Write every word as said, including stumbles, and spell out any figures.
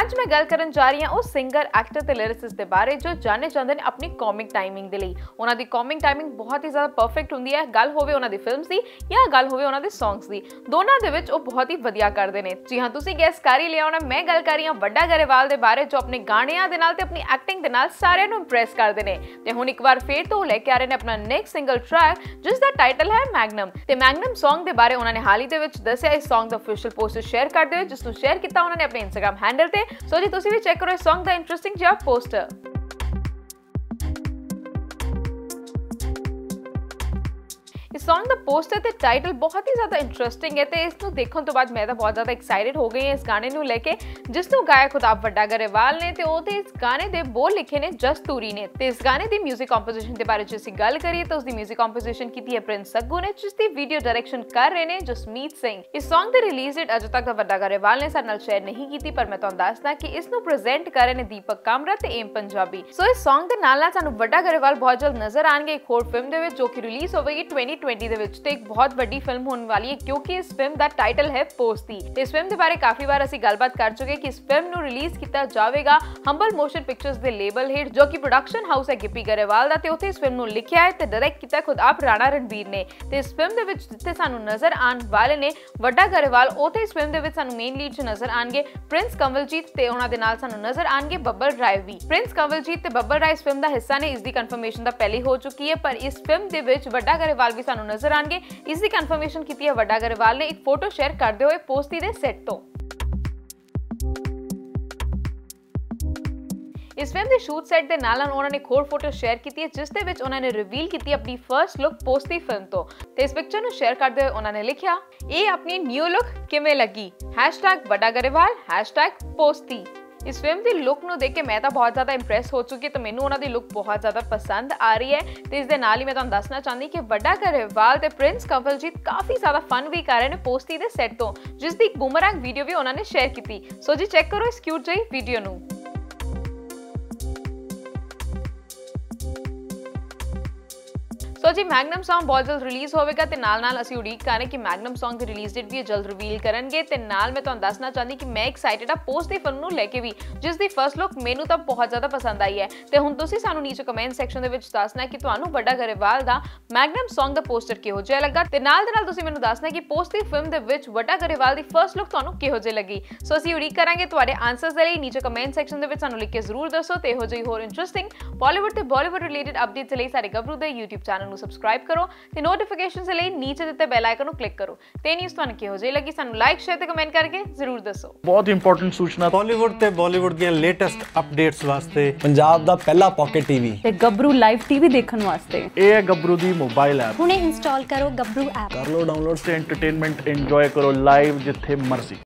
ਅੱਜ ਮੈਂ ਗੱਲ ਕਰਨ ਜਾ ਰਹੀ ਹਾਂ ਉਹ ਸਿੰਗਰ ਐਕਟਰ ਤੇ ਲਿਰਿਸਿਸਟ ਦੇ ਬਾਰੇ ਜੋ ਜਾਣੇ ਜਾਂਦੇ ਨੇ ਆਪਣੀ ਕਾਮਿਕ ਟਾਈਮਿੰਗ ਦੇ ਲਈ। ਉਹਨਾਂ ਦੀ ਕਾਮਿਕ ਟਾਈਮਿੰਗ ਬਹੁਤ ਹੀ ਜ਼ਿਆਦਾ ਪਰਫੈਕਟ ਹੁੰਦੀ ਹੈ, ਗੱਲ ਹੋਵੇ ਉਹਨਾਂ ਦੀ ਫਿਲਮਸ ਦੀ ਜਾਂ ਗੱਲ ਹੋਵੇ ਉਹਨਾਂ ਦੇ ਸੌਂਗਸ ਦੀ, ਦੋਨਾਂ ਦੇ ਵਿੱਚ ਉਹ ਬਹੁਤ ਹੀ ਵਧੀਆ ਕਰਦੇ ਨੇ। ਜੀ ਹਾਂ, ਤੁਸੀਂ ਗੈਸ ਕਰ ਹੀ ਲਿਆ ਹੋਣਾ, ਮੈਂ ਗੱਲ ਕਰ ਰਹੀ ਹਾਂ ਵੱਡਾ ਗਰੇਵਾਲ ਦੇ ਬਾਰੇ ਜੋ ਆਪਣੇ ਗਾਣਿਆਂ ਦੇ ਨਾਲ ਤੇ ਆਪਣੀ ਐਕਟਿੰਗ ਦੇ ਨਾਲ ਸਾਰਿਆਂ ਨੂੰ ਇੰਪ੍ਰੈਸ ਕਰਦੇ ਨੇ। ਤੇ ਹੁਣ ਇੱਕ ਵਾਰ ਫੇਰ ਤੋਂ ਲੈ ਕੇ ਆ ਰਹੇ ਨੇ ਆਪਣਾ ਨੈਕਸਟ ਸਿੰਗਲ ਟਰੈਕ ਜਿਸ ਦਾ ਟਾਈਟਲ ਹੈ ਮੈਗਨਮ। ਤੇ ਮੈਗਨਮ ਸੌਂਗ ਦੇ ਬਾਰੇ ਉਹਨਾਂ ਨੇ ਹਾਲ ਹੀ ਦੇ ਵਿੱਚ ਦੱਸਿਆ। ਇਸ ਸੌਂਗ ਦਾ ਅਫੀਸ਼ੀਅਲ ਪੋਸਟ ਸ਼ੇਅਰ ਕਰਦੇ ਹੋਏ ਜਿਸ ਨੂੰ ਸ਼ੇਅਰ ਕੀਤਾ ਉਹਨਾਂ ਨੇ ਆਪਣੇ ਇੰਸਟਾਗ੍ਰਾਮ ਹੈਂਡਲ ਤੇ। ਸੋ ਜੀ ਤੁਸੀਂ ਵੀ ਚੈੱਕ ਕਰੋ ਇਸ ਸੌਂਗ ਦਾ ਇੰਟਰਸਟਿੰਗ ਜਿਹਾ ਪੋਸਟਰ। इस सॉन्ग का पोस्टर ते टाइटल बहुत ही ज़्यादा इंटरेस्टिंग है। तो इसको देखने तो बाद मैं तो बहुत ज़्यादा एक्साइटेड हो गई है इस गाने को लेके, जिसनों गाया खुद आप वड्डा गरेवाल ने। तो वो इस गाने के बोल लिखे ने जस्तूरी ने। तो इस गाने की म्यूजिक कंपोजिशन के बारे में गल करिए तो उसकी म्यूजिक कंपोजिशन की प्रिंस सगू ने, जिसकी वीडियो डायरेक्शन कर रहे हैं जसमीत सिंह। इस सॉन्ग की रिलीज डेट अजे तक वड्डा गरेवाल ने सारे नाल शेयर नहीं की, पर मैं तुहानूं दसदा कि इसनों प्रेजेंट कर रहे हैं दीपक कामरा ते एम पंजाबी। सो इस सॉन्ग के नाल नाल सानूं वड्डा गरेवाल बहुत जल्द नजर आएंगे एक होर फिल्म दे विच जो कि रिलीज होवेगी ट्वेंटी ट्वेंटी दे विच। ते एक बहुत बड़ी फिल्म होने वाली है क्योंकि इस फिल्म दा टाइटल है पोस्ती। ते इस फिल्म दे बारे काफी बार असी गलबात कर चुके कि इस फिल्म नू रिलीज किया जाएगा हंबल मोशन पिक्चर्स दे लेबल हेठ जो कि प्रोडक्शन हाउस है गिप्पी गरेवाल दा। ते उत्थे इस फिल्म नू लिखया है ते डायरेक्ट किया खुद आप राणा रणबीर ने। ते इस फिल्म दे विच जिथे सानू नजर आने वाले ने वड्डा गरेवाल, उत्थे इस फिल्म दे विच सानू मेन लीड च नजर आएंगे प्रिंस कमलजीत ते उहनां दे नाल सानू नजर आएंगे बब्बल राय भी। प्रिंस कमलजीत ते बब्बल राय इस फिल्म दा हिस्सा ने, इसकी कन्फर्मेशन तां पहले हो चुकी है, पर इस फिल्म दे विच वड्डा गरेवाल भी सानू नजर आएंगे। इसकी कंफर्मेशन की है वड्डा गरेवाल ने एक फोटो शेयर करते हुए पोस्ती दे सेट तो। इस फिल्म के शूट सैट के नाल उन्होंने एक होर फोटो शेयर की है जिसके विच उन्होंने रिवील की अपनी फर्स्ट लुक पोस्ती फिल्म तो। इस पिक्चर को शेयर करते हुए उन्होंने लिखा, ये अपनी न्यू लुक किमें लगी हैशटैग वड्डा गरेवाल हैशटैग पोस्ती। इस फिल्म की लुक को देख के मैं तो बहुत ज़्यादा इंप्रैस हो चुकी, तो मैंने उन्होंने लुक बहुत ज़्यादा पसंद आ रही है। तो इस दे नाल ही मैं तुहानूं दसना चाहती कि वड्डा गरेवाल ते प्रिंस कंवलजीत काफ़ी ज़्यादा फन भी कर रहे हैं पोस्ती दे सैट तो, जिसकी एक बूमरैंग वीडियो भी उन्होंने शेयर की। सो जी चैक करो इस क्यूट जी वीडियो नू। सो जी मैगनम सॉन्ग बहुत जल्द रिलीज़ होगा तो नाल नाल असी उड़ीक करें कि मैगनम सॉन्ग की रिलीज डेट भी जल्द रिवील करेंगे। तो नाल मैं तुहानूं दसना चाहती कि मैं एक्साइटेड हाँ पोस्ट की फिल्म को लेके भी, जिसकी फर्स्ट लुक मैनू तो बहुत ज़्यादा पसंद आई है। तो हुण तुसीं सानूं नीचे कमेंट सैक्शन दे विच दसना कि तुहानूं वड्डा गरेवाल दा मैगनम सॉन्ग दा पोस्टर किहो जिहा लगा। तो नाल दे नाल तुसीं मैनूं दसना कि पोस्ट की फिल्म दे विच वड्डा गरेवाल दी फर्स्ट लुक तुहानूं किहो जिही लगी। सो असीं उड़ीक करांगे तुहाडे आंसर्स दे लई। नीचे कमेंट सैक्शन दे विच सानूं लिख के जरूर दसो। तो इहो जिही होर इंटरेस्टिंग बॉलीवुड ते बॉलीवुड रिलेटेड अपडेट्स लई साडे गबरू दे यूट्यूब चैनल सब्सक्राइब करो ते नोटिफिकेशन से ले नीचे दिते बेल आइकन को क्लिक करो। ते न्यूज़ तुहानूं किहो जिही लगी सानूं लाइक शेयर ते कमेंट करके जरूर दसो। बहुत इंपॉर्टेंट सूचना बॉलीवुड ते बॉलीवुड दी लेटेस्ट अपडेट्स वास्ते पंजाब दा पहला पॉकेट टीवी ते गब्रू लाइव टीवी देखण वास्ते ए गब्रू दी मोबाइल ऐप हुणे इंस्टॉल करो। गब्रू ऐप कर लो डाउनलोड ते एंटरटेनमेंट एंजॉय करो लाइव जिथे मर्जी।